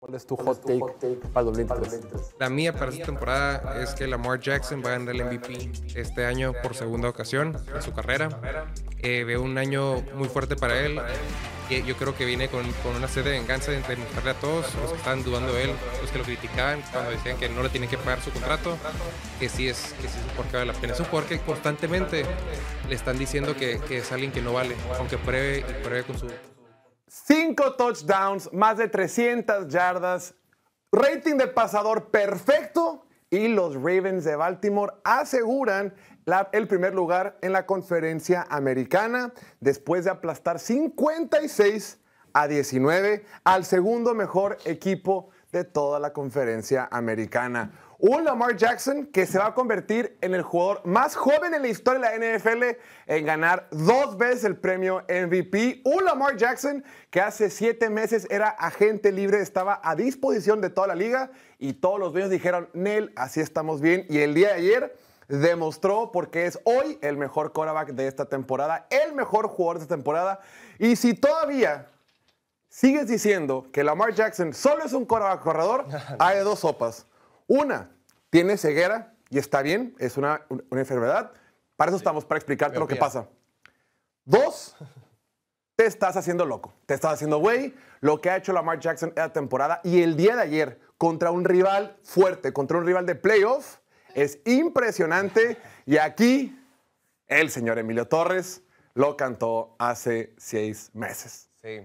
¿Cuál es tu hot take para 2023? La mía para esta temporada es que Lamar Jackson va a ganar el MVP este año por segunda ocasión en su carrera. Veo un año muy fuerte para él. Yo creo que viene con una sed de venganza de mostrarle a todos los que están dudando de él, los que lo criticaban cuando decían que no le tienen que pagar su contrato, que sí es un jugador que vale la pena. Es un jugador que constantemente le están diciendo que es alguien que no vale, aunque pruebe y pruebe con su... 5 touchdowns, más de 300 yardas, rating de pasador perfecto y los Ravens de Baltimore aseguran el primer lugar en la conferencia americana después de aplastar 56-19 al segundo mejor equipo de toda la conferencia americana. Un Lamar Jackson que se va a convertir en el jugador más joven en la historia de la NFL en ganar 2 veces el premio MVP. Un Lamar Jackson que hace 7 meses era agente libre, estaba a disposición de toda la liga y todos los dueños dijeron, Nel, así estamos bien. Y el día de ayer demostró porque es hoy el mejor quarterback de esta temporada, el mejor jugador de esta temporada. Y si todavía sigues diciendo que Lamar Jackson solo es un quarterback corredor, hay de dos sopas. Una, tiene ceguera y está bien, es una enfermedad. Para eso estamos, para explicarte lo que pasa. Dos, te estás haciendo loco, te estás haciendo güey. Lo que ha hecho Lamar Jackson esta temporada y el día de ayer contra un rival fuerte, contra un rival de playoff, es impresionante. Y aquí, el señor Emilio Torres lo cantó hace 6 meses. Sí,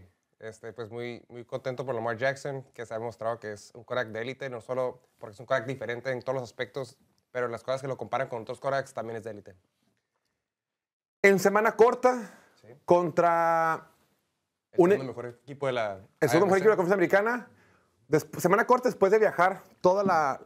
pues muy contento por Lamar Jackson, que se ha demostrado que es un quarterback de élite, no solo porque es un quarterback diferente en todos los aspectos, pero las cosas que lo comparan con otros quarterbacks también es de élite. En semana corta, sí, contra el segundo mejor equipo de la conferencia americana, semana corta después de viajar toda la...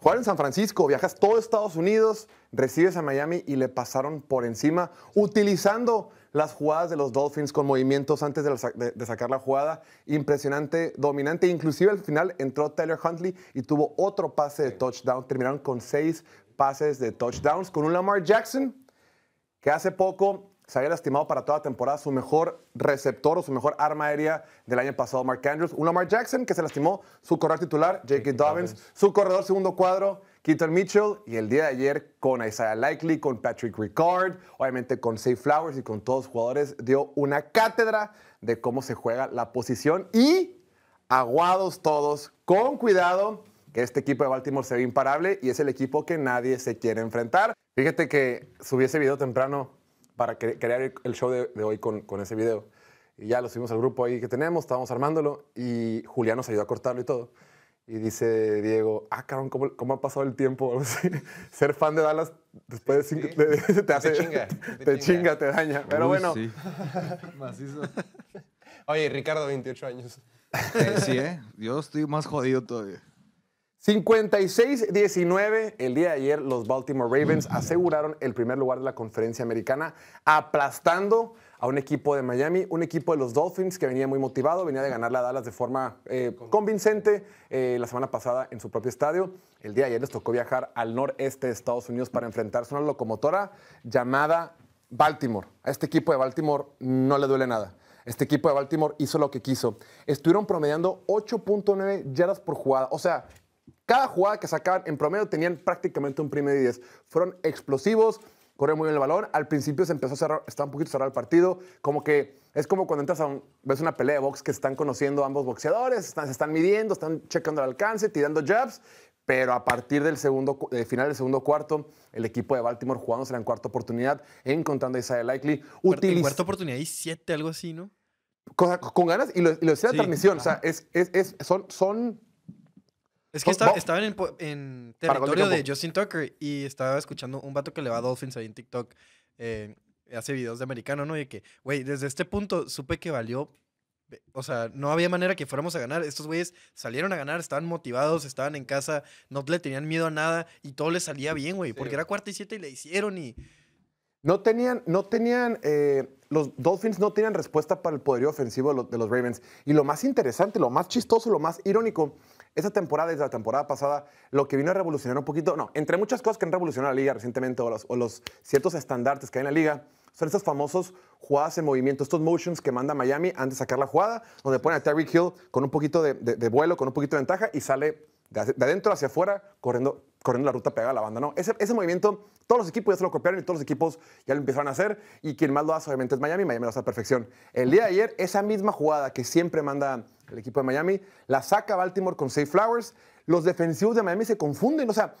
Jugar en San Francisco, viajas todo Estados Unidos, recibes a Miami y le pasaron por encima utilizando las jugadas de los Dolphins con movimientos antes de sacar la jugada. Impresionante, dominante. Inclusive al final entró Tyler Huntley y tuvo otro pase de touchdown. Terminaron con 6 pases de touchdowns con un Lamar Jackson que hace poco se había lastimado para toda la temporada, su mejor receptor o su mejor arma aérea del año pasado, Mark Andrews. Un Lamar Jackson que se lastimó, su corredor titular, J.K. Dobbins, su corredor segundo cuadro, Keaton Mitchell, y el día de ayer con Isaiah Likely, con Patrick Ricard, obviamente con Zay Flowers y con todos los jugadores, dio una cátedra de cómo se juega la posición. Y aguados todos, con cuidado, que este equipo de Baltimore se ve imparable y es el equipo que nadie se quiere enfrentar. Fíjate que subí ese video temprano para crear el show de hoy con ese video. Y ya lo subimos al grupo ahí que tenemos, estábamos armándolo, y Julián nos ayudó a cortarlo y todo. Y dice Diego, ah, cabrón, ¿cómo ha pasado el tiempo? Ser fan de Dallas después de 5... Sí. Te chinga, te daña. Pero bueno. Sí. Macizo. Oye, Ricardo, 28 años. Sí, yo estoy más jodido todavía. 56-19, el día de ayer los Baltimore Ravens aseguraron el primer lugar de la conferencia americana, aplastando a un equipo de Miami, un equipo de los Dolphins que venía muy motivado, venía de ganarle a Dallas de forma convincente la semana pasada en su propio estadio. El día de ayer les tocó viajar al noreste de Estados Unidos para enfrentarse a una locomotora llamada Baltimore. A este equipo de Baltimore no le duele nada. Este equipo de Baltimore hizo lo que quiso. Estuvieron promediando 8.9 yardas por jugada, o sea... Cada jugada que sacaban en promedio tenían prácticamente un primer y 10. Fueron explosivos, corrieron muy bien el balón. Al principio se empezó a cerrar, estaba un poquito cerrado el partido. Como que es como cuando entras a ves una pelea de box que se están conociendo ambos boxeadores, se están midiendo, están checando el alcance, tirando jabs. Pero a partir final del segundo cuarto, el equipo de Baltimore jugándose en cuarta oportunidad, encontrando a Isaiah Likely. En cuarta oportunidad y 7, algo así, ¿no? Con ganas, y lo decía la transmisión. O sea, Es que estaban en territorio de Justin Tucker y estaba escuchando un vato que le va a Dolphins ahí en TikTok. Hace videos de americano, ¿no? Y que, güey, desde este punto supe que valió. O sea, no había manera que fuéramos a ganar. Estos güeyes salieron a ganar, estaban motivados, estaban en casa, no le tenían miedo a nada y todo les salía bien, güey. Sí, porque era 4-7 y le hicieron y... Los Dolphins no tenían respuesta para el poderío ofensivo de los Ravens. Y lo más interesante, lo más chistoso, lo más irónico, esta temporada, desde la temporada pasada, lo que vino a revolucionar un poquito, entre muchas cosas que han revolucionado la liga recientemente, o los ciertos estandartes que hay en la liga, Son estos famosos jugadas en movimiento, estos motions que manda Miami antes de sacar la jugada, donde ponen a Tyreek Hill con un poquito de vuelo, con un poquito de ventaja y sale de adentro hacia afuera corriendo la ruta pegada a la banda, ¿no? Ese movimiento todos los equipos ya se lo copiaron y todos los equipos ya lo empezaron a hacer, y quien más lo hace obviamente es Miami. Miami lo hace a la perfección. El día de ayer, esa misma jugada que siempre manda el equipo de Miami, la saca Baltimore con Zay Flowers. Los defensivos de Miami se confunden, o sea,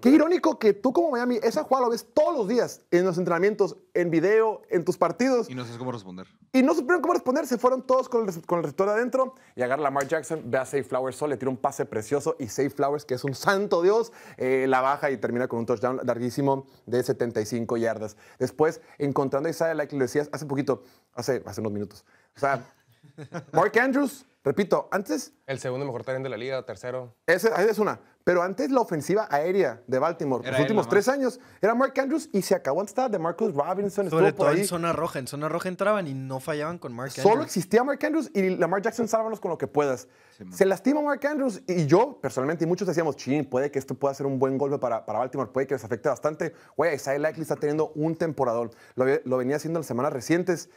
qué irónico que tú como Miami, esa jugada lo ves todos los días, en los entrenamientos, en video, en tus partidos. Y no sabes cómo responder. Y no supieron cómo responder, se fueron todos con el receptor de adentro y agarra a Lamar Jackson, ve a Zay Flowers solo, le tira un pase precioso y Zay Flowers, que es un santo Dios, la baja y termina con un touchdown larguísimo de 75 yardas. Después, encontrando a Isaiah, like lo decías hace poquito, hace unos minutos. O sea, Mark Andrews... Repito, antes... El segundo mejor tight end de la liga, tercero. Esa es una. Pero antes la ofensiva aérea de Baltimore, los últimos 3 años, era Mark Andrews y se acabó. Antes estaba de Marcus Robinson. Sobre todo ahí. En zona roja. En zona roja entraban y no fallaban con Mark Andrews. Solo existía Mark Andrews y Lamar Jackson, sálvanos con lo que puedas. Sí, se lastima Mark Andrews y yo, personalmente, y muchos decíamos, chin, puede que esto pueda ser un buen golpe para Baltimore, puede que les afecte bastante. Güey, Isaiah Likely está teniendo un temporadón. Lo venía haciendo en las semanas recientes.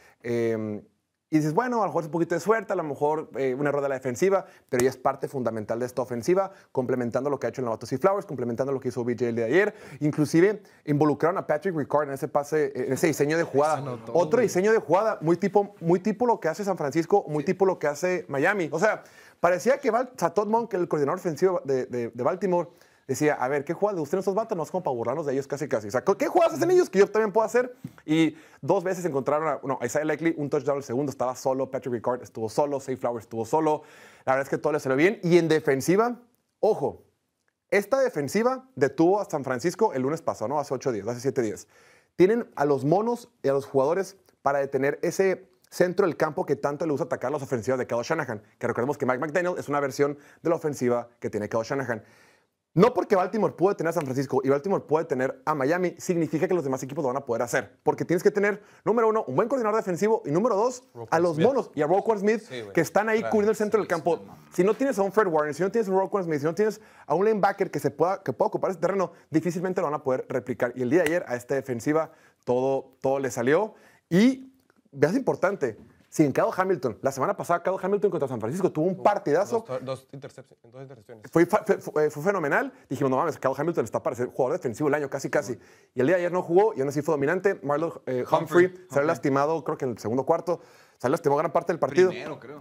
Y dices, bueno, a lo mejor es un poquito de suerte, a lo mejor un error de la defensiva, pero ya es parte fundamental de esta ofensiva, complementando lo que ha hecho el novato Zay Flowers, complementando lo que hizo BJ el día de ayer. Inclusive involucraron a Patrick Ricard en ese pase, en ese diseño de jugada. Notó, otro diseño de jugada muy tipo lo que hace San Francisco, muy tipo lo que hace Miami. O sea, parecía que Todd Monk, el coordinador ofensivo de Baltimore, decía, a ver, ¿qué jugadas de ustedes esos vatos? No es como para burlarnos de ellos casi. O sea, ¿qué jugadas hacen ellos que yo también puedo hacer? Y dos veces encontraron a Isaiah Likely, un touchdown el segundo, estaba solo, Patrick Ricard estuvo solo, Zay Flowers estuvo solo. La verdad es que todo le salió bien. Y en defensiva, ojo, esta defensiva detuvo a San Francisco el lunes pasado, ¿no? Hace 8 días, hace 7 días. Tienen a los monos y a los jugadores para detener ese centro del campo que tanto le gusta atacar a las ofensivas de Kyle Shanahan, que recordemos que Mike McDaniel es una versión de la ofensiva que tiene Kyle Shanahan. No porque Baltimore puede tener a San Francisco y Baltimore puede tener a Miami, significa que los demás equipos lo van a poder hacer. Porque tienes que tener, número uno, un buen coordinador defensivo y, número dos, a los monos y a Roquan Smith, sí, que están ahí cubriendo el centro del campo. Si no tienes a un Fred Warner, si no tienes a un Roquan Smith, si no tienes a un linebacker que pueda ocupar ese terreno, difícilmente lo van a poder replicar. Y el día de ayer a esta defensiva todo le salió. Y, veas importante, sin Kyle Hamilton. La semana pasada, Kyle Hamilton contra San Francisco tuvo un partidazo. Dos intercepciones. Fue fenomenal. Dijimos, no mames, Kyle Hamilton está para ser jugador defensivo el año, casi. Y el día de ayer no jugó y aún así fue dominante. Marlon Humphrey salió lastimado, creo que en el segundo cuarto. Salió lastimado gran parte del partido.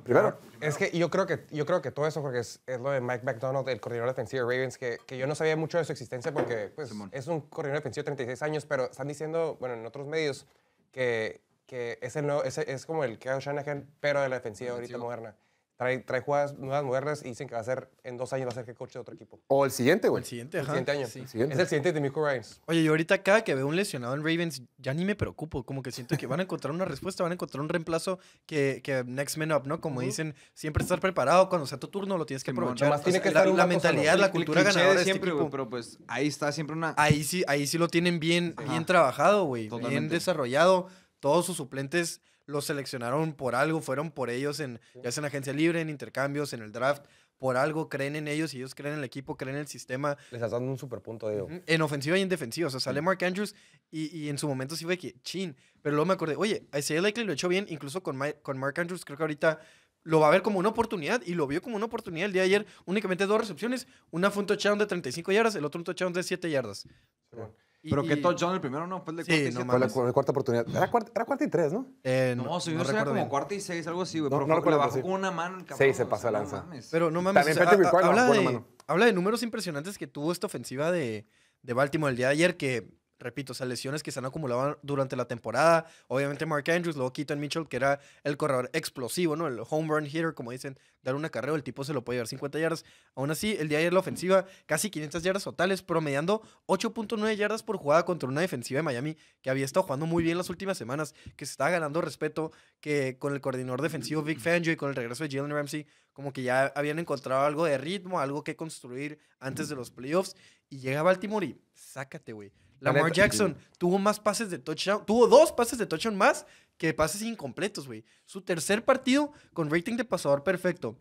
Primero. Es que yo creo que todo eso, porque es lo de Mike McDonald, el coordinador defensivo de Ravens, que yo no sabía mucho de su existencia porque pues, es un coordinador defensivo de 36 años, pero están diciendo, bueno, en otros medios, que es como el Kyle Shanahan, pero de la defensiva ahorita moderna. Trae jugadas nuevas, modernas, y dicen que va a ser, en 2 años, va a ser el coach de otro equipo. O el siguiente, güey. El siguiente, ajá. El siguiente año. Sí. Es el siguiente de Miko Ryans. Oye, yo ahorita cada que veo un lesionado en Ravens, ya ni me preocupo. Como que siento que van a encontrar una respuesta, van a encontrar un reemplazo que next man up, ¿no? Como dicen, siempre estar preparado. Cuando sea tu turno, lo tienes que aprovechar. Además, tiene que estar la mentalidad, la cultura ganadora de siempre, güey. Pero pues ahí está siempre una... Ahí sí lo tienen bien trabajado, güey. Bien desarrollado. Todos sus suplentes los seleccionaron por algo, fueron por ellos, ya sea en agencia libre, en intercambios, en el draft, por algo, creen en ellos, y ellos creen en el equipo, creen en el sistema. Les estás dando un super punto, Diego. En ofensiva y en defensiva. O sea, sale Mark Andrews y en su momento sí fue que chin. Pero luego me acordé, oye, Isaiah Likely lo echó bien, incluso con Mark Andrews, creo que ahorita lo va a ver como una oportunidad, y lo vio como una oportunidad el día de ayer. Únicamente 2 recepciones, una fue un touchdown de 35 yardas, el otro un touchdown de 7 yardas. Bueno. Pero que touchdown el primero, no, fue el de cuarta y 7. Fue la cuarta oportunidad. Era cuarta y 3, ¿no? No, señor, era como cuarta y 6, algo así, güey. No, no recuerdo. Bajó con una mano el cabrón. 6 se pasó de lanza. Pero no mames. También habla de números impresionantes que tuvo esta ofensiva de Baltimore el día de ayer, que, repito, o sea, lesiones que se han acumulado durante la temporada. Obviamente Mark Andrews, luego Keaton Mitchell, que era el corredor explosivo, ¿no? El home run hitter, como dicen, dar un acarreo, el tipo se lo puede llevar 50 yardas. Aún así, el día de ayer la ofensiva, casi 500 yardas totales, promediando 8.9 yardas por jugada contra una defensiva de Miami que había estado jugando muy bien las últimas semanas, que se estaba ganando respeto, que con el coordinador defensivo Vic Fangio y con el regreso de Jalen Ramsey, como que ya habían encontrado algo de ritmo, algo que construir antes de los playoffs. Y llega Baltimore y sácate, güey. Lamar Jackson tuvo más pases de touchdown. Tuvo 2 pases de touchdown más que pases incompletos, güey. Su tercer partido con rating de pasador perfecto.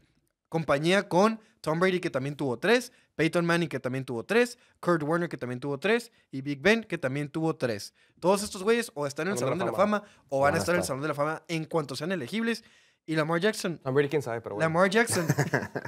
compañía con Tom Brady, que también tuvo 3, Peyton Manning, que también tuvo 3, Kurt Warner, que también tuvo 3, y Big Ben, que también tuvo 3. Todos estos güeyes o están en el Salón de la Fama o van a estar en el Salón de la Fama en cuanto sean elegibles. Y Lamar Jackson. Tom Brady, quién sabe, pero bueno. Lamar Jackson.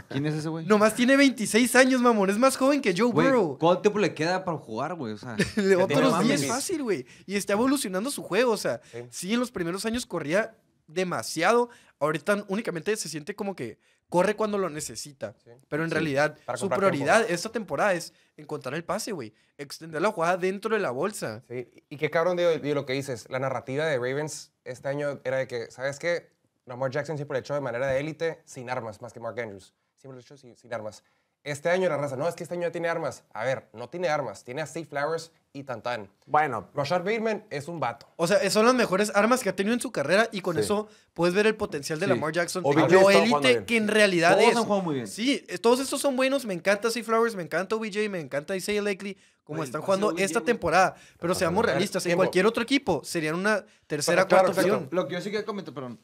¿Quién es ese güey? Nomás tiene 26 años, mamón. Es más joven que Joe Burrow. ¿Cuánto tiempo le queda para jugar, güey? O sea, otros 10 fácil, güey. Y está evolucionando su juego. O sea, sí, en los primeros años corría demasiado. Ahorita únicamente se siente como que corre cuando lo necesita. Sí. Pero en realidad, su prioridad esta temporada es encontrar el pase, güey. Extender la jugada dentro de la bolsa. Sí. Y qué cabrón de lo que dices. La narrativa de Ravens este año era de que, ¿sabes qué? Lamar Jackson siempre lo echó de manera de élite, sin armas, más que Mark Andrews. Siempre lo echó sin armas. Este año la raza, no, es que este año ya tiene armas. A ver, no tiene armas. Tiene a Steve Flowers y Tantán. Bueno. Rashard Bateman es un vato. O sea, son las mejores armas que ha tenido en su carrera y con eso puedes ver el potencial de Lamar Jackson. Lo élite que en realidad todos es. Todos han jugado muy bien. Sí, todos estos son buenos. Me encanta Steve Flowers, me encanta OBJ, me encanta Isaiah Likely, como están jugando esta temporada. Pero seamos realistas, en cualquier otro equipo serían una tercera, cuarta opción. Lo que yo sí que comento, perdón.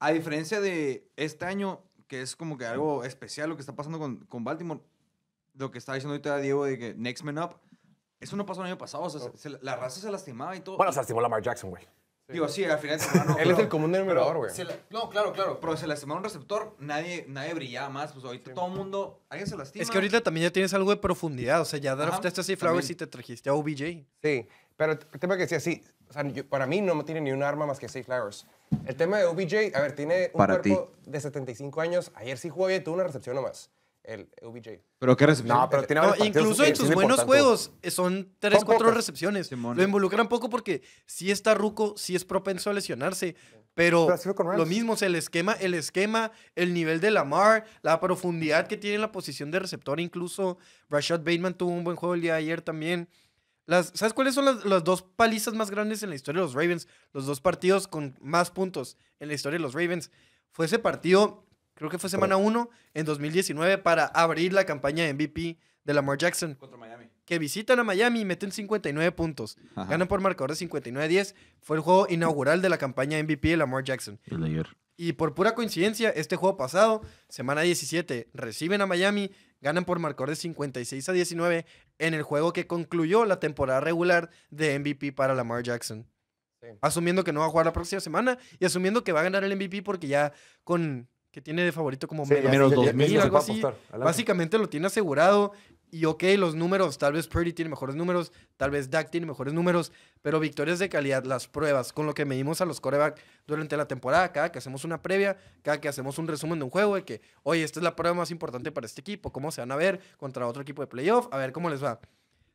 A diferencia de este año, que es como que algo especial lo que está pasando con Baltimore. Lo que está diciendo ahorita Diego de que next man up, eso no pasó el año pasado. O sea, la raza se lastimaba y todo. Bueno, se lastimó Lamar Jackson, güey. Digo, sí, al final... No, él es el común denominador, güey. No, claro, claro. Pero se lastimaba un receptor, nadie brillaba más. Pues ahorita todo el mundo... Alguien se lastima. Es que ahorita también ya tienes algo de profundidad. O sea, ya draftaste a Steve Flowers y te trajiste a OBJ. Sí, pero el tema que decía, sí, o sea, para mí no tiene ni un arma más que Steve Flowers. El tema de OBJ, a ver, tiene un cuerpo de 75 años. Ayer sí jugó bien, tuvo una recepción nomás. El OBJ. ¿Pero qué recepción? No, pero tiene incluso en sus buenos juegos son 3, 4 recepciones. Lo involucran poco porque sí está ruco, sí es propenso a lesionarse. Pero lo mismo, o sea, el esquema, el nivel de Lamar, la profundidad que tiene en la posición de receptor. Incluso Rashad Bateman tuvo un buen juego el día de ayer también. ¿Sabes cuáles son las dos palizas más grandes en la historia de los Ravens? Los dos partidos con más puntos en la historia de los Ravens. Fue ese partido, creo que fue semana 1 en 2019 para abrir la campaña de MVP de Lamar Jackson. Contra Miami. Que visitan a Miami y meten 59 puntos. Ajá. Ganan por marcador de 59-10. Fue el juego inaugural de la campaña MVP de Lamar Jackson. Y por pura coincidencia, este juego pasado, semana 17, reciben a Miami. Ganan por marcador de 56-19 en el juego que concluyó la temporada regular de MVP para Lamar Jackson. Sí. Asumiendo que no va a jugar la próxima semana y asumiendo que va a ganar el MVP porque ya con... que tiene de favorito como menos 2,000 algo así. Básicamente lo tiene asegurado. Y ok, los números, tal vez Purdy tiene mejores números, tal vez Dak tiene mejores números, pero victorias de calidad, las pruebas, con lo que medimos a los quarterback durante la temporada, cada que hacemos una previa, cada que hacemos un resumen de un juego, de que, oye, esta es la prueba más importante para este equipo, cómo se van a ver contra otro equipo de playoff, a ver cómo les va.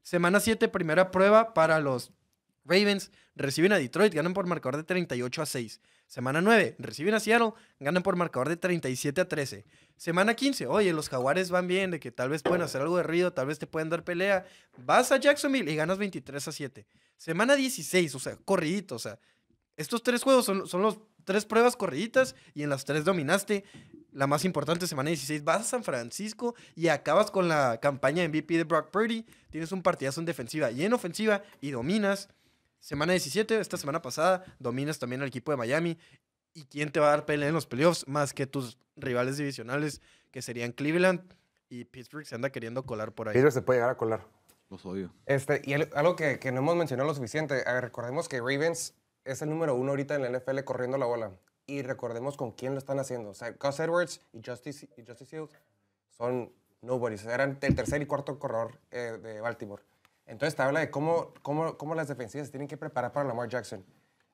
Semana 7, primera prueba para los Ravens, reciben a Detroit, ganan por marcador de 38-6. Semana 9, reciben a Seattle, ganan por marcador de 37-13. Semana 15, oye, los Jaguares van bien, de que tal vez pueden hacer algo de ruido, tal vez te pueden dar pelea. Vas a Jacksonville y ganas 23-7. Semana 16, o sea, corridito, o sea, estos 3 juegos son los 3 pruebas corriditas y en las 3 dominaste. La más importante, semana 16, vas a San Francisco y acabas con la campaña MVP de Brock Purdy. Tienes un partidazo en defensiva y en ofensiva y dominas. Semana 17, esta semana pasada, dominas también al equipo de Miami. ¿Y quién te va a dar pelea en los playoffs? Más que tus rivales divisionales, que serían Cleveland y Pittsburgh, se anda queriendo colar por ahí. Pittsburgh se puede llegar a colar. Los odio. Y algo que no hemos mencionado lo suficiente. A ver, recordemos que Ravens es el número 1 ahorita en la NFL corriendo la bola. Y recordemos con quién lo están haciendo. O sea, Gus Edwards y Justice Hill son nobodies. Eran el tercer y cuarto corredor de Baltimore. Entonces te habla de cómo las defensivas se tienen que preparar para Lamar Jackson.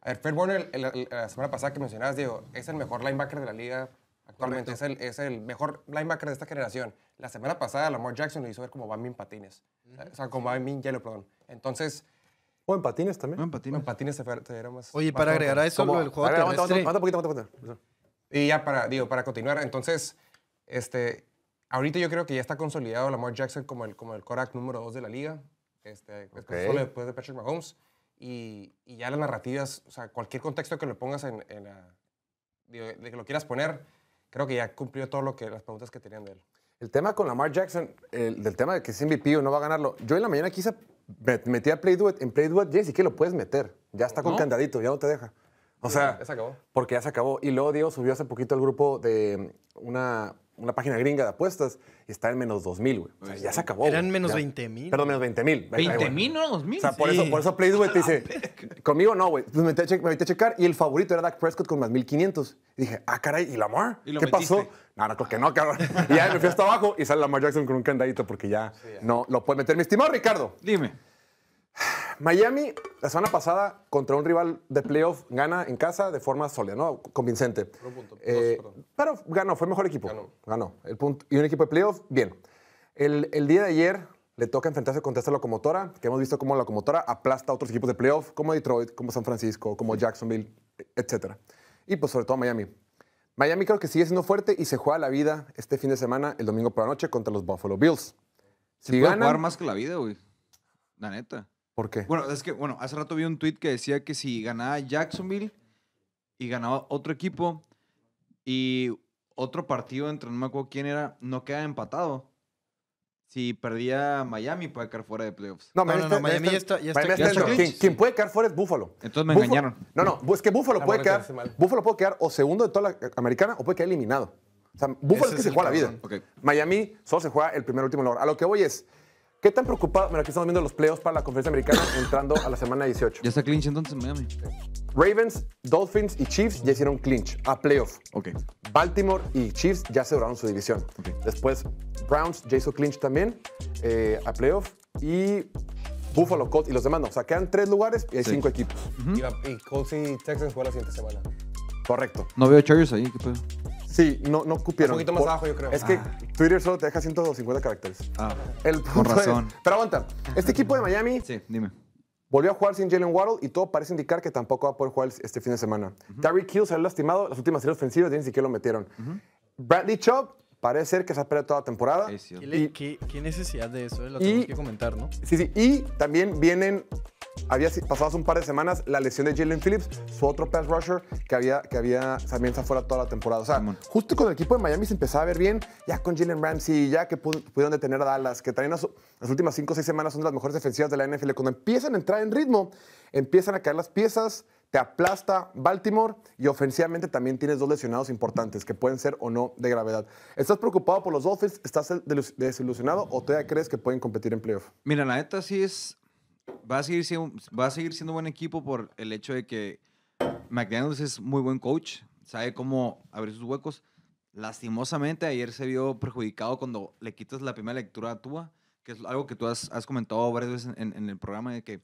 A ver, Fred Warner, la semana pasada que mencionabas, Diego, es el mejor linebacker de la liga actualmente. Es el mejor linebacker de esta generación. La semana pasada Lamar Jackson lo hizo ver como Bambín Patines. O sea, como Bambín Hielo, perdón. Entonces... O en patines también. En patines se dieron más... Oye, para agregar a eso, el juego terrestre... Manda poquito. Y ya para continuar, entonces... Ahorita yo creo que ya está consolidado Lamar Jackson como el quarterback número 2 de la liga. Solo después de Patrick Mahomes y ya las narrativas, o sea, cualquier contexto que lo pongas de que lo quieras poner, creo que ya cumplió todo lo que las preguntas que tenían de él. El tema con Lamar Jackson, del tema de que es MVP o no va a ganarlo, yo en la mañana quise metí a Play-Duet, en Play-Duet ya sí que lo puedes meter, ya está con candadito, ya no te deja. O sea, ya se acabó. Porque ya se acabó. Y luego Diego subió hace poquito al grupo de una una página gringa de apuestas y está en menos 2,000, güey. O sea, ya se acabó. Eran menos 20,000. Perdón, menos 20,000. 20,000, no 2,000. O sea, por eso Place, güey, te dice, conmigo no, güey. Entonces me metí a checar y el favorito era Dak Prescott con más 1,500. Y dije, ah, caray, ¿y Lamar? ¿Y ¿Qué pasó? No, creo que no, cabrón. Y ya me fui hasta abajo y sale Lamar Jackson con un candadito porque ya, sí, ya no lo puede meter. Mi estimado Ricardo. Dime. Miami, la semana pasada, contra un rival de playoff, gana en casa de forma sólida, ¿no? Convincente. Pero ganó, fue mejor equipo. Ganó. El punto. Y un equipo de playoff, bien. El día de ayer le toca enfrentarse contra esta Locomotora, que hemos visto cómo la Locomotora aplasta a otros equipos de playoff, como Detroit, como San Francisco, como Jacksonville, etc. Y pues sobre todo Miami. Miami creo que sigue siendo fuerte y se juega la vida este fin de semana, el domingo por la noche, contra los Buffalo Bills. Si ganan, puede jugar más que la vida, güey. La neta. ¿Por qué? Bueno, es que, bueno, hace rato vi un tweet que decía que si ganaba Jacksonville y ganaba otro equipo y otro partido entre no me acuerdo quién era, no queda empatado. Si perdía Miami, puede quedar fuera de playoffs. No, Miami ya está. Quien puede quedar fuera es Buffalo. Entonces me engañaron. No, es que Buffalo puede quedar o segundo de toda la americana o puede quedar eliminado. O sea, Buffalo es que se juega la vida. Okay. Miami solo se juega el primer último lugar. A lo que voy es, ¿qué tan preocupado? Mira, aquí estamos viendo los playoffs para la conferencia americana entrando a la semana 18. Ya está clinch entonces en Miami. Ravens, Dolphins y Chiefs ya hicieron clinch a playoff. Ok. Baltimore y Chiefs ya aseguraron su división. Okay. Después, Browns ya hizo clinch también a playoff. Y Buffalo, Colts y los demás no. O sea, quedan 3 lugares y hay 5 equipos. Y Colts y Texans juegan la siguiente semana. Correcto. No veo Chargers ahí, ¿qué pedo? Sí, no cupieron. Un poquito más abajo, yo creo. Es que Twitter solo te deja 150 caracteres. Por razón. Pero aguanta. Este equipo de Miami... Sí, dime. Volvió a jugar sin Jalen Waddle y todo parece indicar que tampoco va a poder jugar este fin de semana. Tyreek Hill se ha lastimado. Las últimas series ofensivas ni siquiera lo metieron. Bradley Chubb parece ser que se ha perdido toda la temporada. ¿Qué necesidad de eso? Lo tenemos que comentar, ¿no? Sí. Y también vienen... Había pasado hace un par de semanas la lesión de Jalen Phillips, su otro pass rusher que también está fuera toda la temporada. O sea, justo con el equipo de Miami se empezaba a ver bien, ya con Jalen Ramsey, ya que pudieron detener a Dallas, que también las últimas 5 o 6 semanas son de las mejores defensivas de la NFL. Cuando empiezan a entrar en ritmo, empiezan a caer las piezas, te aplasta Baltimore y ofensivamente también tienes 2 lesionados importantes que pueden ser o no de gravedad. ¿Estás preocupado por los Dolphins? ¿Estás desilusionado o todavía crees que pueden competir en playoff? Mira, la neta sí es... Va a seguir siendo buen equipo por el hecho de que McDaniels es muy buen coach, sabe cómo abrir sus huecos. Lastimosamente, ayer se vio perjudicado cuando le quitas la primera lectura a Tua, que es algo que tú has comentado varias veces en el programa, de que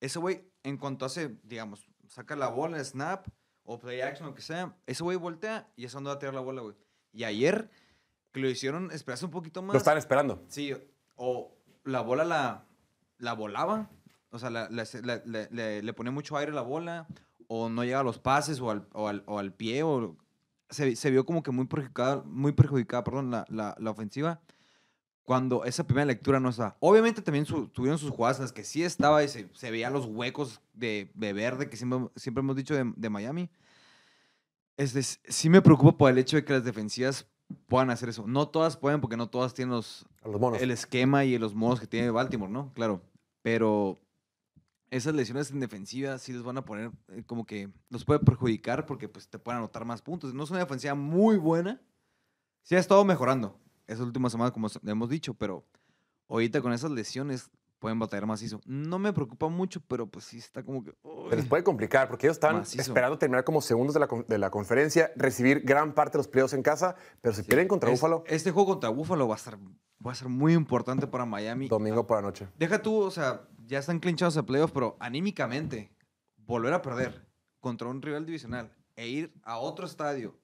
ese güey, en cuanto hace, digamos, saca la bola, snap, o play action, lo que sea, ese güey voltea y es donde va a tirar la bola, güey. Y ayer, que lo hicieron esperarse un poquito más. Lo estaban esperando. Sí, o la bola la volaba. O sea, le pone mucho aire a la bola, o no llega a los pases, o al pie, o se vio como que muy perjudicada, la ofensiva, cuando esa primera lectura no está. Obviamente también tuvieron sus jugadas en las que sí estaba y se veían los huecos de verde que siempre hemos dicho de Miami. Sí me preocupa por el hecho de que las defensivas puedan hacer eso. No todas pueden, porque no todas tienen el esquema y los modos que tiene Baltimore, ¿no? Claro, pero... Esas lesiones en defensiva sí les van a poner como que los puede perjudicar, porque pues te pueden anotar más puntos. No es una defensiva muy buena. Sí ha estado mejorando esas últimas semanas, como hemos dicho, pero ahorita con esas lesiones pueden batallar macizo. No me preocupa mucho, pero pues sí está como que... Se les puede complicar, porque ellos están esperando terminar como segundos de la conferencia, recibir gran parte de los playoffs en casa, pero si pierden contra Buffalo... Este juego contra Buffalo va a ser muy importante para Miami. Domingo por la noche. Deja tú, o sea... Ya están clinchados a playoffs, pero anímicamente, volver a perder contra un rival divisional e ir a otro estadio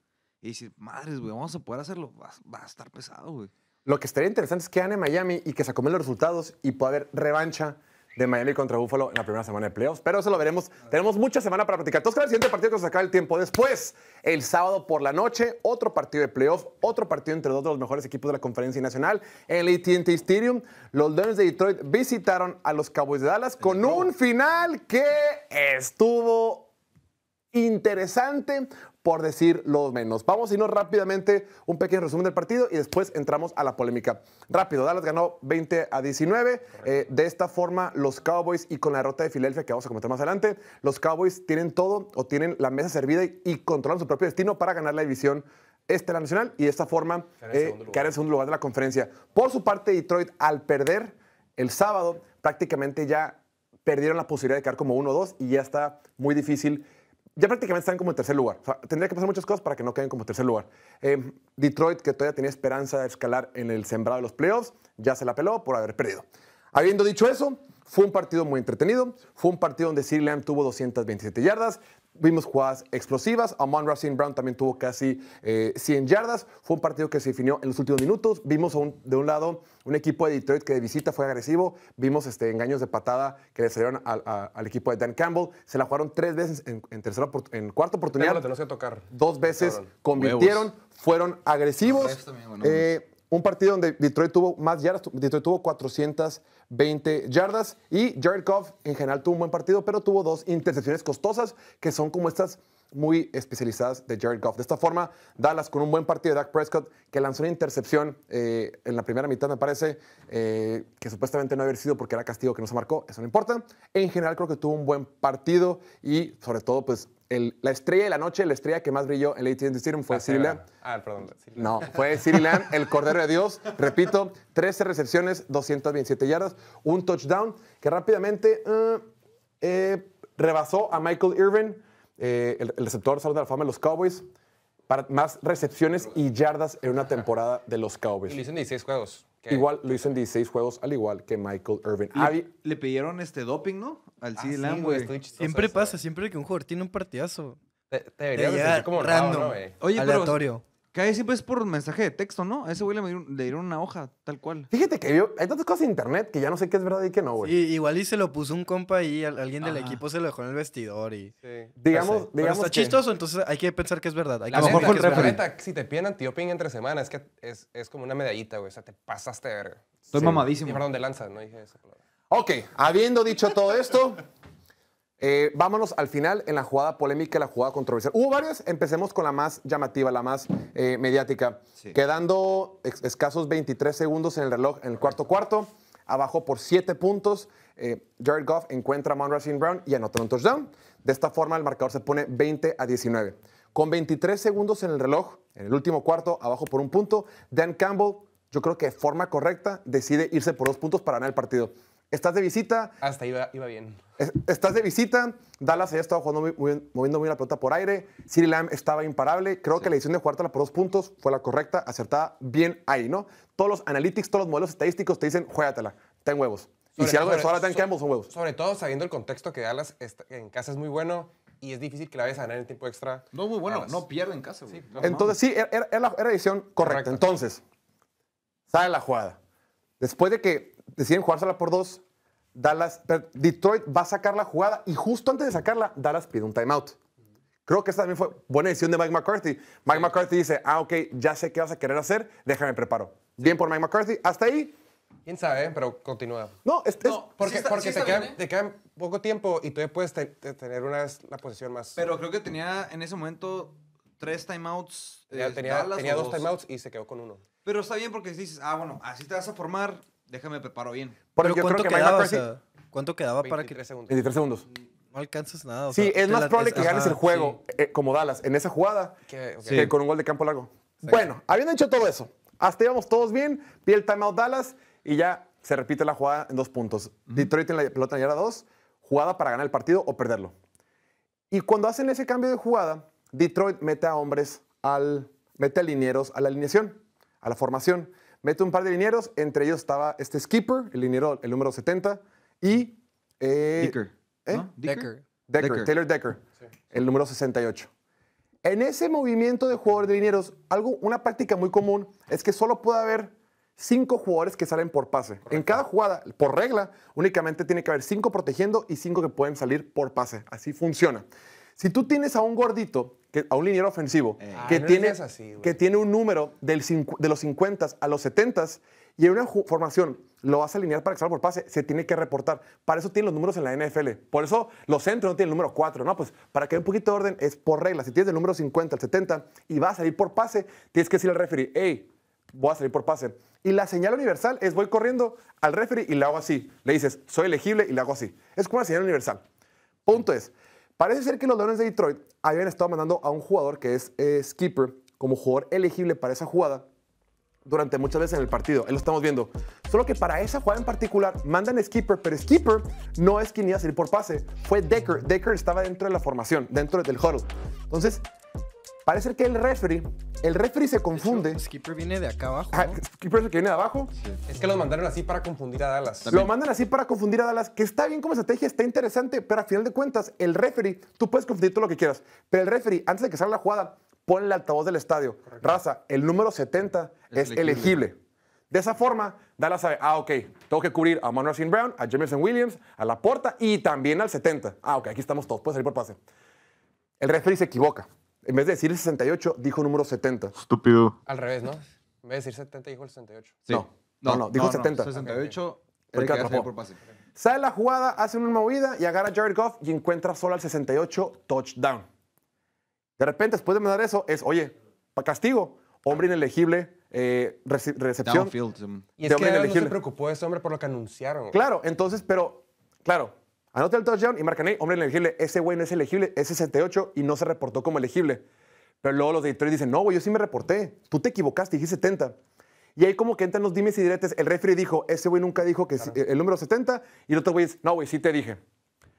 y decir, madres, güey, vamos a poder hacerlo, va a estar pesado, güey. Lo que estaría interesante es que gane Miami y que se acomen los resultados y pueda haber revancha de Miami contra Buffalo en la primera semana de playoffs, pero eso lo veremos. Tenemos mucha semana para platicar. Entonces, el siguiente partido que nos acaba el tiempo. Después, el sábado por la noche, otro partido de playoffs, otro partido entre 2 de los mejores equipos de la conferencia nacional en el AT&T Stadium. Los Leones de Detroit visitaron a los Cowboys de Dallas con un final que estuvo interesante, por decir lo menos. Vamos a irnos rápidamente un pequeño resumen del partido y después entramos a la polémica. Rápido, Dallas ganó 20-19. De esta forma, los Cowboys, y con la derrota de Filadelfia, que vamos a comentar más adelante, los Cowboys tienen todo, o tienen la mesa servida y controlan su propio destino para ganar la división este era Nacional y de esta forma quedar en segundo lugar de la conferencia. Por su parte, Detroit, al perder el sábado, prácticamente ya perdieron la posibilidad de quedar como 1 o 2 y ya está muy difícil. Ya prácticamente están como en tercer lugar. O sea, tendría que pasar muchas cosas para que no queden como tercer lugar. Detroit, que todavía tenía esperanza de escalar en el sembrado de los playoffs, ya se la peló por haber perdido. Habiendo dicho eso, fue un partido muy entretenido. Fue un partido donde CeeDee Lamb tuvo 227 yardas. Vimos jugadas explosivas. Amon-Ra St. Brown también tuvo casi 100 yardas. Fue un partido que se definió en los últimos minutos. Vimos de un lado un equipo de Detroit que de visita fue agresivo. Vimos engaños de patada que le salieron al equipo de Dan Campbell. Se la jugaron 3 veces en cuarta oportunidad. Pero lo tenemos que tocar. 2 veces convirtieron. Huevos. Fueron agresivos. Un partido donde Detroit tuvo más yardas. Detroit tuvo 420 yardas. Y Jared Goff en general tuvo un buen partido, pero tuvo 2 intercepciones costosas que son como estas muy especializadas de Jared Goff. De esta forma, Dallas con un buen partido de Dak Prescott, que lanzó una intercepción en la primera mitad, me parece, que supuestamente no había sido porque era castigo que no se marcó. Eso no importa. En general, creo que tuvo un buen partido y, sobre todo, pues, la estrella de la noche, la estrella que más brilló en el AT&T Stadium fue CeeDee Lamb. No, fue CeeDee Lamb, el Cordero de Dios. Repito, 13 recepciones, 227 yardas, un touchdown que rápidamente rebasó a Michael Irvin, el receptor salón de la fama de los Cowboys, para más recepciones y yardas en una temporada de los Cowboys. Y lo hizo en 16 juegos. Igual lo hizo en 16 juegos, al igual que Michael Irvin. Le pidieron doping, ¿no? Al CeeDee Lamb, güey. Siempre pasa, siempre que un jugador tiene un partidazo. Te debería de sentir como random, güey. Oye, aleatorio. Pero cada vez siempre es por mensaje de texto, ¿no? A ese güey le dieron una hoja, tal cual. Fíjate que hay tantas cosas en internet que ya no sé qué es verdad y qué no, güey. Sí, igual y se lo puso un compa y alguien del equipo se lo dejó en el vestidor y... Sí. Digamos, pero está chistoso, entonces hay que pensar que es verdad. Hay que la neta, si te piden antidoping entre semanas, que es como una medallita, güey. O sea, te pasaste de verga. Estoy mamadísimo. Perdón, de lanza, no dije eso. Ok, habiendo dicho todo esto... vámonos al final en la jugada polémica, la jugada controversial. Hubo varias, empecemos con la más llamativa, la más mediática. Sí. Quedando escasos 23 segundos en el reloj en el cuarto, abajo por 7 puntos, Jared Goff encuentra a Amon-Ra St. Brown y anota un touchdown. De esta forma el marcador se pone 20-19. Con 23 segundos en el reloj, en el último cuarto, abajo por 1 punto, Dan Campbell, yo creo que de forma correcta, decide irse por 2 puntos para ganar el partido. Estás de visita. Hasta iba bien. Estás de visita. Dallas había estado jugando moviendo muy bien la pelota por aire. CeeDee Lamb estaba imparable. Creo que la decisión de jugártela por 2 puntos fue la correcta, acertada bien ahí, ¿no? Todos los analytics, todos los modelos estadísticos te dicen, juégatela, ten huevos. Y si algo de eso ahora ten Campbell, son huevos. Sobre todo sabiendo el contexto que Dallas en casa es muy bueno y es difícil que la vayas a ganar en tiempo extra. No, muy bueno, Dallas no pierde en casa. Sí, no, entonces, sí, era la decisión correcta. Entonces, sale la jugada. Después de que deciden jugársela por 2, Detroit va a sacar la jugada y justo antes de sacarla, Dallas pide un timeout. Creo que esta también fue buena decisión de Mike McCarthy. Mike McCarthy dice, ok, ya sé qué vas a querer hacer, déjame preparo. Bien por Mike McCarthy, hasta ahí. Quién sabe, pero continúa. No, porque te quedan poco tiempo y tú puedes tener la posición más... Pero creo que tenía en ese momento 3 timeouts. Tenía 2 timeouts y se quedó con 1. Pero está bien porque dices, bueno, así te vas a formar... Déjame preparo bien. Pero ¿cuánto quedaba para que...? 23 segundos. 23 segundos. No alcanzas nada. Sí, es más probable que ganes el juego como Dallas en esa jugada que con un gol de campo largo. Bueno, habiendo hecho todo eso, hasta íbamos todos bien, pide el timeout Dallas y ya se repite la jugada en 2 puntos. Detroit en la pelota en yarda 2, jugada para ganar el partido o perderlo. Y cuando hacen ese cambio de jugada, Detroit mete a hombres, mete a linieros a la alineación, a la formación. Mete un par de linieros, entre ellos estaba Skipper, el liniero, el número 70, y... Taylor Decker, el número 68. En ese movimiento de jugadores de linieros, una práctica muy común es que solo puede haber 5 jugadores que salen por pase. Correcto. En cada jugada, por regla, únicamente tiene que haber 5 protegiendo y 5 que pueden salir por pase. Así funciona. Si tú tienes a un gordito... a un liniero ofensivo que tiene un número de los 50 a los 70 y en una formación lo vas a alinear para que salga por pase, se tiene que reportar. Para eso tienen los números en la NFL. Por eso los centros no tienen el número 4. No, pues para que haya un poquito de orden es por regla. Si tienes el número 50 al 70 y vas a salir por pase, tienes que decirle al referee, hey, voy a salir por pase. Y la señal universal es voy corriendo al referee y le hago así. Le dices, soy elegible y le hago así. Es como una señal universal. Punto es, parece ser que los Leones de Detroit habían estado mandando a un jugador que es Skipper como jugador elegible para esa jugada durante muchas veces en el partido. Ahí lo estamos viendo. Solo que para esa jugada en particular mandan a Skipper, pero Skipper no es quien iba a salir por pase. Fue Decker. Decker estaba dentro de la formación, dentro del huddle. Entonces, parece ser que el referee se confunde. Hecho, Skipper viene de acá abajo, ¿no? Ah, Skipper es el que viene de abajo. Sí. Es que lo mandaron así para confundir a Dallas. ¿También? Lo mandan así para confundir a Dallas, que está bien como estrategia, está interesante, pero a final de cuentas, el referee, tú puedes confundir todo lo que quieras, pero el referee, antes de que salga la jugada, pone el altavoz del estadio. Correcto. Raza, el número 70 es elegible. De esa forma, Dallas sabe, ah, ok, tengo que cubrir a Amon-Ra Saint Brown, a Jameson Williams, a Laporta y también al 70. Ah, ok, aquí estamos todos, puede salir por pase. El referee se equivoca. En vez de decir el 68, dijo número 70. Estúpido. Al revés, ¿no? En vez de decir 70, dijo el 68. Sí. No, dijo 70. 68, porque atrapó por pase. Sale la jugada, hace una movida y agarra a Jared Goff y encuentra solo al 68, touchdown. De repente, después de mandar eso, es, oye, castigo, hombre inelegible, recepción. Downfield. Y es que no se preocupó ese hombre por lo que anunciaron. Claro, entonces, pero, claro. Anota el touchdown y marcan ahí, hombre inelegible. Ese güey no es elegible, es 68 y no se reportó como elegible. Pero luego los de Detroit dicen, no, güey, yo sí me reporté. Tú te equivocaste, dije 70. Y ahí como que entran los dimes y diretes. El referee dijo, ese güey nunca dijo que claro, el número 70. Y el otro güey dice, no, güey, sí te dije.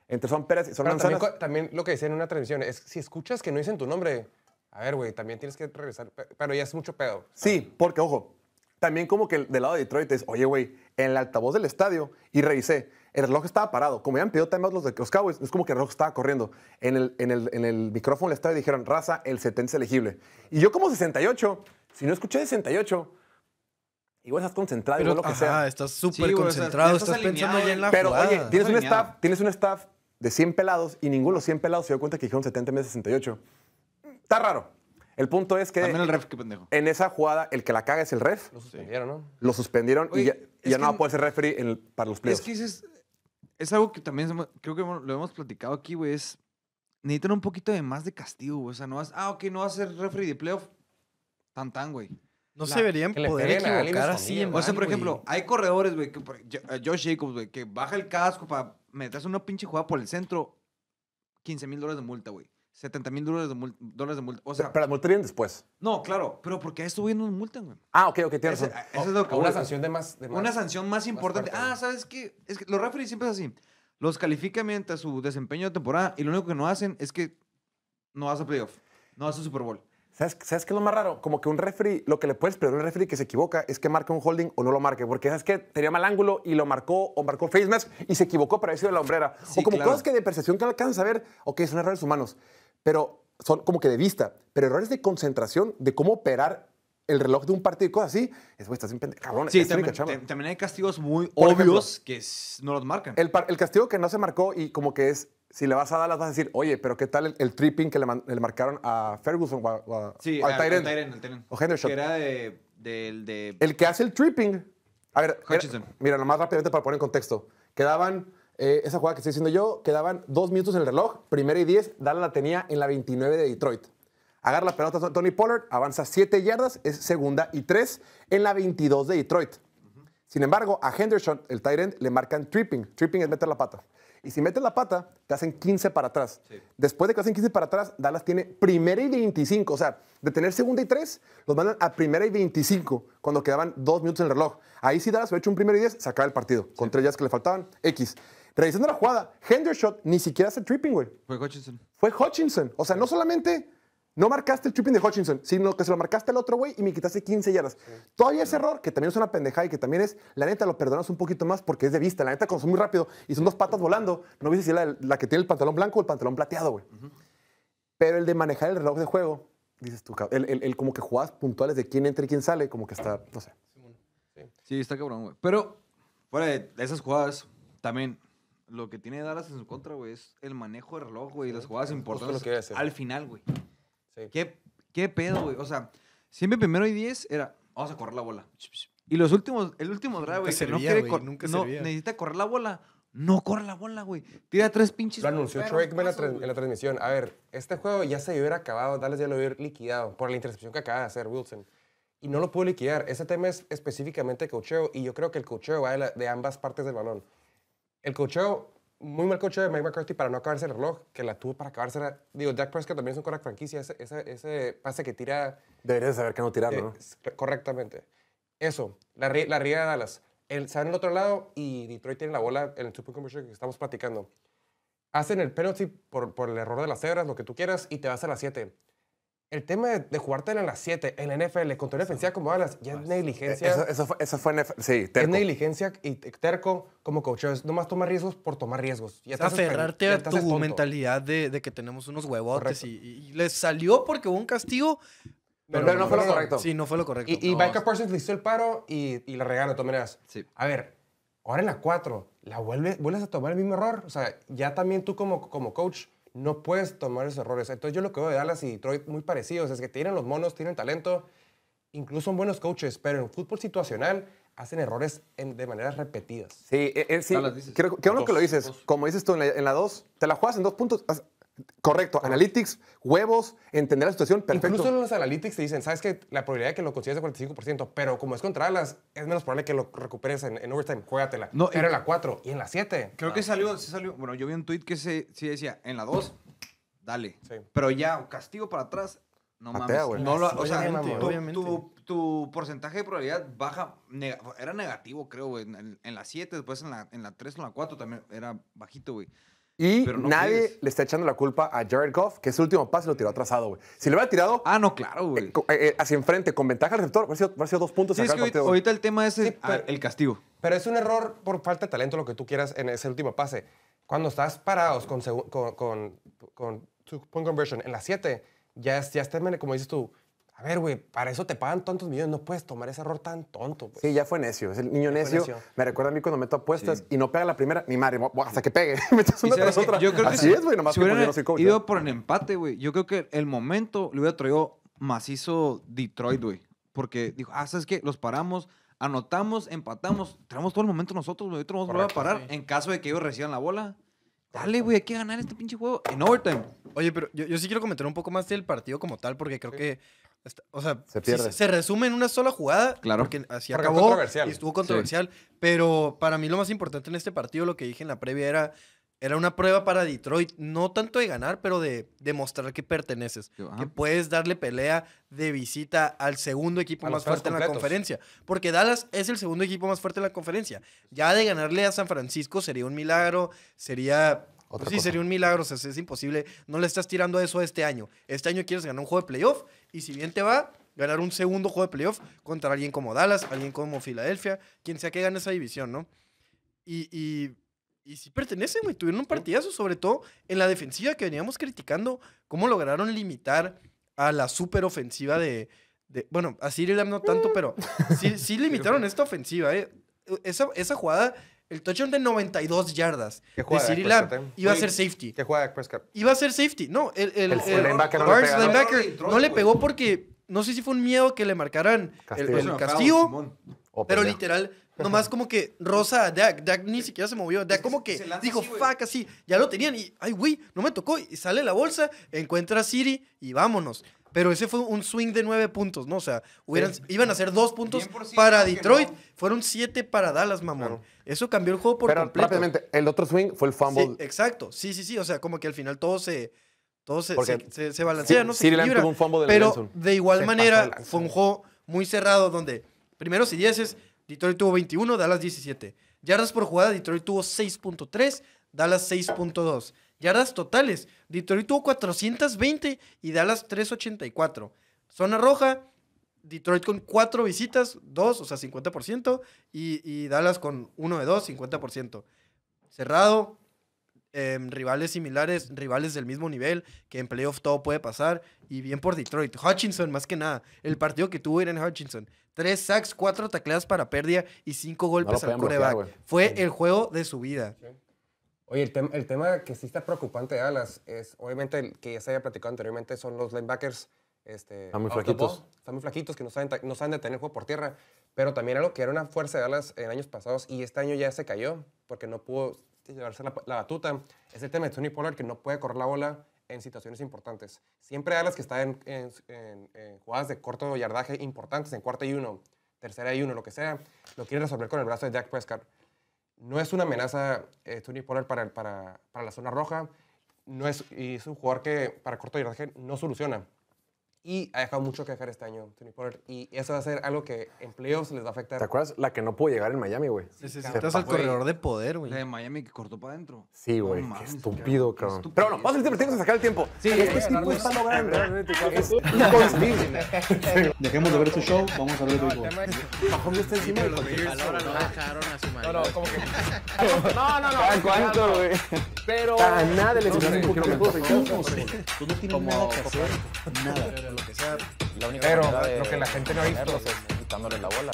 Entre son peras y son manzanas. También lo que dicen en una transmisión es, si escuchas que no dicen tu nombre, a ver, güey, también tienes que regresar. Pero ya es mucho pedo. Sí, porque, ojo, también como que del lado de Detroit es, oye, güey, en el altavoz del estadio y revisé. El reloj estaba parado. Como ya han pedido timeout los de los Cowboys, es como que el reloj estaba corriendo. En el micrófono del estadio dijeron, raza, el 70 es elegible. Y yo como 68, si no escuché 68, igual estás concentrado, pero, igual lo que sea. Estás súper concentrado, estás pensando ya en la jugada. Pero oye, tienes un staff de 100 pelados y ninguno de los 100 pelados se dio cuenta que dijeron 70 en vez de 68. Está raro. El punto es que también el ref, qué pendejo. En esa jugada el que la caga es el ref. Lo suspendieron, ¿no? Lo suspendieron. Oye, y ya no va a poder ser referee para los playoffs. Es que dices... Es algo que también creo que lo hemos platicado aquí, güey. Es necesitan un poquito de más de castigo, güey. O sea, no vas... Ah, ok, no vas a ser referee de playoff. Tan, tan, güey. No se deberían poder equivocar así, güey. O sea, por ejemplo, hay corredores, güey, que Josh Jacobs, güey, que baja el casco para meterse una pinche jugada por el centro. $15,000 de multa, güey. $70,000 de multa. O sea, pero la multa viene después. No, claro. Pero porque a esto güey no multan, güey. Ah, ok, tienes razón. Eso es lo que... Una sanción de más. Una sanción más importante. Más ¿sabes qué? Es que los referees siempre es así. Los califican mientras su desempeño de temporada y lo único que no hacen es que no vas a playoff. No vas a Super Bowl. ¿Sabes qué es lo más raro? Como que un referee, lo que le puedes pedir a un referee que se equivoca es que marque un holding o no lo marque. Porque, ¿sabes qué? Tenía mal ángulo y lo marcó o marcó face mask y se equivocó para haber sido la hombrera. Sí, o como claro, cosas que de percepción que alcanzas a ver, ok, son errores humanos, pero son como que de vista, pero errores de concentración, de cómo operar el reloj de un partido y cosas así, es, güey, estás bien pendejo, cabrón. Sí, también hay castigos muy obvios que no los marcan. El castigo que no se marcó y como que es, si le vas a Dallas vas a decir, oye, pero ¿qué tal el tripping que le marcaron a Ferguson o al Tyren? O Henderson. Que era de... El que hace el tripping. A ver, mira, nomás rápidamente para poner en contexto. Quedaban... esa jugada que estoy diciendo yo, quedaban 2 minutos en el reloj, 1 y 10, Dallas la tenía en la 29 de Detroit. Agarra la pelota Tony Pollard, avanza 7 yardas, es 2ª y 3 en la 22 de Detroit. Sin embargo, a Henderson, el tight end, le marcan tripping. Tripping es meter la pata. Y si metes la pata, te hacen 15 para atrás. Sí. Después de que hacen 15 para atrás, Dallas tiene 1ª y 25. O sea, de tener 2ª y 3, los mandan a 1ª y 25, cuando quedaban 2 minutos en el reloj. Ahí sí Dallas hubiera hecho un 1º y 10, se acaba el partido. Con 3 yardas que le faltaban, X. Revisando la jugada, Henderson ni siquiera hace tripping, güey. Fue Hutchinson. O sea, no solamente no marcaste el tripping de Hutchinson, sino que se lo marcaste al otro güey y me quitaste 15 yardas. Sí. Todavía ese error, que también es una pendejada y que también es, la neta, lo perdonas un poquito más porque es de vista. La neta, cuando son muy rápido y son 2 patas volando, no viste si la que tiene el pantalón blanco o el pantalón plateado, güey. Pero el de manejar el reloj de juego, dices tú, el como que jugadas puntuales de quién entra y quién sale, como que está, no sé. Sí, está cabrón, güey. Pero, fuera de esas jugadas, también... Lo que tiene Dallas en su contra, güey, es el manejo de reloj, güey, y las jugadas importantes al final, güey. Sí. ¿Qué pedo, güey? O sea, siempre 1º y 10 era, vamos a correr la bola. Y el último drive, güey, que no quiere necesita correr la bola, no corre la bola, güey. Tira 3 pinches. Lo anunció Troy Aikman en la transmisión. A ver, este juego ya se hubiera acabado, Dallas ya lo hubiera liquidado por la intercepción que acaba de hacer Wilson. Y no lo pudo liquidar. Ese tema es específicamente coacheo, y yo creo que el coacheo va de ambas partes del balón. El coacheo muy mal coche de Mike McCarthy para no acabarse el reloj, que la tuvo para acabarse. Digo, Dak Prescott también es un quarterback franquicia. Ese pase que tira... Deberías saber que no tirarlo, ¿no? Correctamente. Eso, la riega de Dallas. Se van al otro lado y Detroit tiene la bola en el supercommercial que estamos platicando. Hacen el penalty por el error de las cebras, lo que tú quieras, y te vas a las 7. El tema de jugártela en las 7 en la NFL contra una defensiva como Dallas ya es negligencia. Eso fue NFL, sí, terco. Es negligencia y terco como coach. Es nomás tomar riesgos por tomar riesgos. Ya estás aferrarte a tu mentalidad de que tenemos unos huevotes y les salió porque hubo un castigo. Pero no fue lo correcto. Sí, no fue lo correcto. Y Micah Parsons le hizo el paro y la regaló de todas maneras. Sí. A ver, ahora en la 4, vuelves a tomar el mismo error. O sea, ya también tú como coach no puedes tomar esos errores. Entonces yo lo que veo de Dallas y Detroit muy parecidos es que tienen los monos, tienen talento, incluso son buenos coaches, pero en fútbol situacional hacen errores de maneras repetidas. Sí, sí. Qué bueno que lo dices. Dos. Como dices tú, en la 2, te la juegas en 2 puntos. Correcto. Analytics, huevos, entender la situación, perfecto. Incluso los analytics te dicen, ¿sabes qué? La probabilidad de que lo consigues es de 45%, pero como es contra Dallas, es menos probable que lo recuperes en overtime. Juégatela. No, pero en la 4 y en la 7. Creo que salió. Bueno, yo vi un tweet que sí decía, en la 2, dale. Sí. Pero ya, castigo para atrás, no mames. Güey. No lo, o sea, tu porcentaje de probabilidad baja. Era negativo, creo, güey. En la 7, después en la 3, en la 4 también era bajito, güey. Y no nadie le está echando la culpa a Jared Goff, que su último pase lo tiró atrasado, güey. Si lo hubiera tirado... Ah, no, claro, güey. Hacia enfrente, con ventaja al receptor, hubiera sido 2 puntos. Sí, es que ahorita el tema es el castigo. Pero es un error por falta de talento, lo que tú quieras, en ese último pase. Cuando estás parados con two-point conversion en las 7, ya está, como dices tú, a ver, güey, para eso te pagan tantos millones, no puedes tomar ese error tan tonto. Pues. Sí, ya fue necio, es el niño necio. Me recuerda a mí cuando meto apuestas y no pega la primera, ni madre, hasta que pegue. Metes una tras otra. Yo creo que así es, güey, nomás si que no soy coach. Ido por el empate, güey. Yo creo que el momento lo hubiera traído macizo Detroit, güey. Porque dijo, ¿sabes qué? Los paramos, anotamos, empatamos, traemos todo el momento nosotros, güey. Nosotros vamos a parar en caso de que ellos reciban la bola. Dale, güey, hay que ganar este pinche juego en overtime. Oye, pero yo sí quiero comentar un poco más del partido como tal, porque creo que... O sea, se pierde. Se resume en una sola jugada, claro, porque así acabó y estuvo controversial. Sí. Pero para mí lo más importante en este partido, lo que dije en la previa, era una prueba para Detroit, no tanto de ganar, pero de demostrar que perteneces, que puedes darle pelea de visita al segundo equipo más fuerte en la conferencia. Porque Dallas es el segundo equipo más fuerte en la conferencia. Ya de ganarle a San Francisco sería un milagro, sería... Pues sí, sería un milagro, o sea, es imposible. No le estás tirando eso este año. Este año quieres ganar un juego de playoff y si bien te va, ganar un segundo juego de playoff contra alguien como Dallas, alguien como Filadelfia, quien sea que gane esa división, ¿no? Y sí pertenecen, güey. Tuvieron un partidazo, sobre todo en la defensiva que veníamos criticando, cómo lograron limitar a la superofensiva de... Bueno, a Siri Lam no tanto, pero sí limitaron esta ofensiva, ¿eh? Esa jugada... El touchdown de 92 yardas de Siri Lam iba a ser safety. ¿Qué juega Prescott? Iba a ser safety. No, el linebacker no le pegó porque no sé si fue un miedo que le marcaran el castigo. Pero literal, nomás como que rosa a Dak. Dak ni siquiera se movió. Dak como que dijo, fuck, así. Ya lo tenían y, ay, güey, no me tocó. Y sale la bolsa, encuentra a Siri y vámonos. Pero ese fue un swing de 9 puntos, ¿no? O sea, iban a ser 2 puntos para Detroit. No. Fueron 7 para Dallas, mamón. Claro. Eso cambió el juego por completo. Rápidamente, el otro swing fue el fumble. Sí, exacto. Sí. O sea, como que al final todo se balancea, sí, ¿no? Siri Lam tuvo un fumble de Nelson. Pero de igual manera fue un juego muy cerrado donde primeros y 10, Detroit tuvo 21, Dallas 17. Yardas por jugada, Detroit tuvo 6.3, Dallas 6.2. Yardas totales. Detroit tuvo 420 y Dallas 384. Zona roja, Detroit con 4 visitas, 2, o sea, 50%, y Dallas con 1 de 2, 50%. Cerrado, rivales similares, rivales del mismo nivel, que en playoff todo puede pasar, y bien por Detroit. Hutchinson, más que nada, el partido que tuvo Aiden Hutchinson. 3 sacks, 4 tacleadas para pérdida y 5 golpes al quarterback. Fue el juego de su vida. Oye, el tema que sí está preocupante de Dallas es, obviamente, el que ya se había platicado anteriormente, son los linebackers. Están muy flaquitos. Están muy flaquitos, que no saben detener el juego por tierra. Pero también algo que era una fuerza de Dallas en años pasados, y este año ya se cayó, porque no pudo llevarse la batuta, es el tema de Tony Pollard, que no puede correr la bola en situaciones importantes. Siempre Dallas que está en jugadas de corto yardaje importantes, en 4th and 1, 3rd and 1, lo que sea, lo quiere resolver con el brazo de Dak Prescott. No es una amenaza Tony Pollard para la zona roja, no es, y es un jugador que para corto yardaje no soluciona. Y ha dejado mucho que dejar este año, Tony Pollard. Y eso va a ser algo que en playoffs les va a afectar. ¿Te acuerdas la que no pudo llegar en Miami, güey? Necesitas al corredor de poder, güey. La de Miami que cortó para adentro. Sí, güey. No, qué estúpido, cabrón. Qué estúpido. Pero bueno, vamos a divertirnos a sacar el tiempo. Sí, este tipo está logrando. Es inconcebible. Dejemos de ver su show, vamos a ver el juego. Mahomes está encima de los Bears. Bajaron a su madre. No, no, como que... No. ¿Cuánto, güey? Pero... Nada de lesiones. Tú no tienes nada que hacer. Nada. Lo que sea, la única pero lo que la gente no ha visto es quitándole la bola.